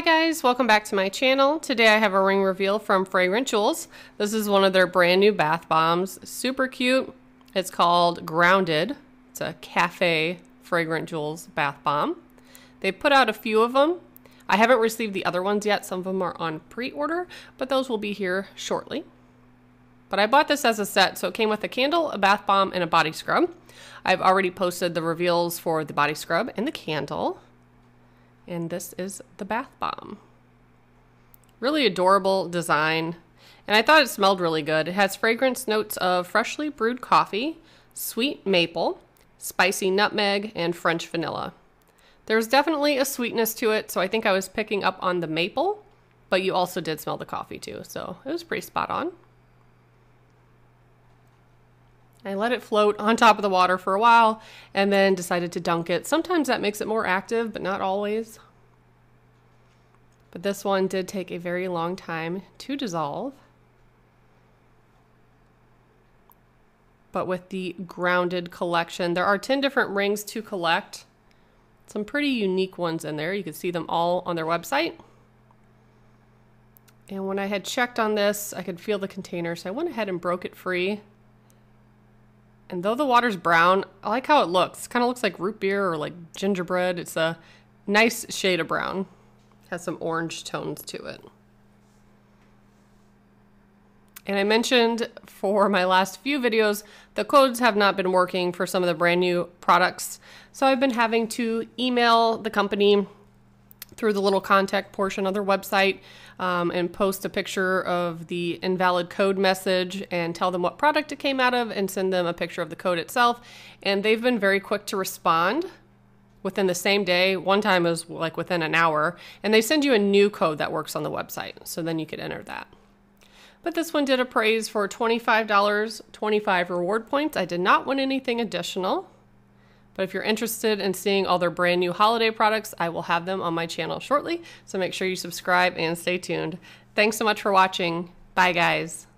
Hi guys, welcome back to my channel. Today I have a ring reveal from Fragrant Jewels. This is one of their brand new bath bombs. Super cute. It's called Grounded. It's a cafe Fragrant Jewels bath bomb. They put out a few of them. I haven't received the other ones yet. Some of them are on pre-order, but those will be here shortly. But I bought this as a set, so it came with a candle, a bath bomb, and a body scrub. I've already posted the reveals for the body scrub and the candle. And this is the bath bomb. Really adorable design. And I thought it smelled really good. It has fragrance notes of freshly brewed coffee, sweet maple, spicy nutmeg, and French vanilla. There's definitely a sweetness to it, so I think I was picking up on the maple, but you also did smell the coffee too, so it was pretty spot on. I let it float on top of the water for a while and then decided to dunk it. Sometimes that makes it more active, but not always. But this one did take a very long time to dissolve. But with the Grounded collection, there are 10 different rings to collect. Some pretty unique ones in there. You can see them all on their website. And when I had checked on this, I could feel the container, so I went ahead and broke it free. And though the water's brown, I like how it looks. Kind of looks like root beer or like gingerbread. It's a nice shade of brown. Has some orange tones to it. And I mentioned for my last few videos, the codes have not been working for some of the brand new products. So I've been having to email the company through the little contact portion of their website and post a picture of the invalid code message and tell them what product it came out of and send them a picture of the code itself. And they've been very quick to respond within the same day. One time it was like within an hour, and they send you a new code that works on the website. So then you could enter that. But this one did appraise for $25, 25 reward points. I did not want anything additional. But if you're interested in seeing all their brand new holiday products, I will have them on my channel shortly. So make sure you subscribe and stay tuned. Thanks so much for watching. Bye guys.